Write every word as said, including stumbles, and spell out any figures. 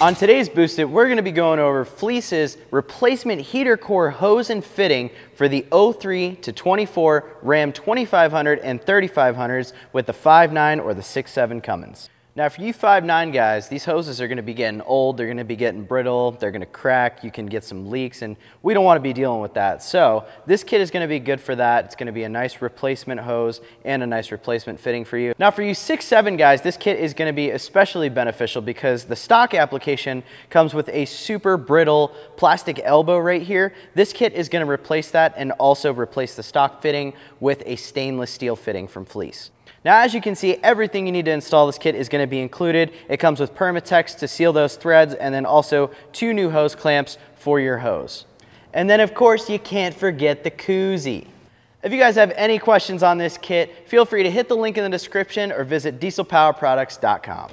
On today's Boost It, we're going to be going over Fleece's replacement heater core hose and fitting for the oh three to twenty-four Ram twenty-five hundred and thirty-five hundreds with the five nine or the six seven Cummins. Now for you five nine guys, these hoses are going to be getting old, they're going to be getting brittle, they're going to crack, you can get some leaks, and we don't want to be dealing with that. So this kit is going to be good for that. It's going to be a nice replacement hose and a nice replacement fitting for you. Now for you six seven guys, this kit is going to be especially beneficial because the stock application comes with a super brittle plastic elbow right here. This kit is going to replace that and also replace the stock fitting with a stainless steel fitting from Fleece. Now as you can see, everything you need to install this kit is going to be included. It comes with Permatex to seal those threads and then also two new hose clamps for your hose. And then of course you can't forget the koozie. If you guys have any questions on this kit, feel free to hit the link in the description or visit diesel power products dot com.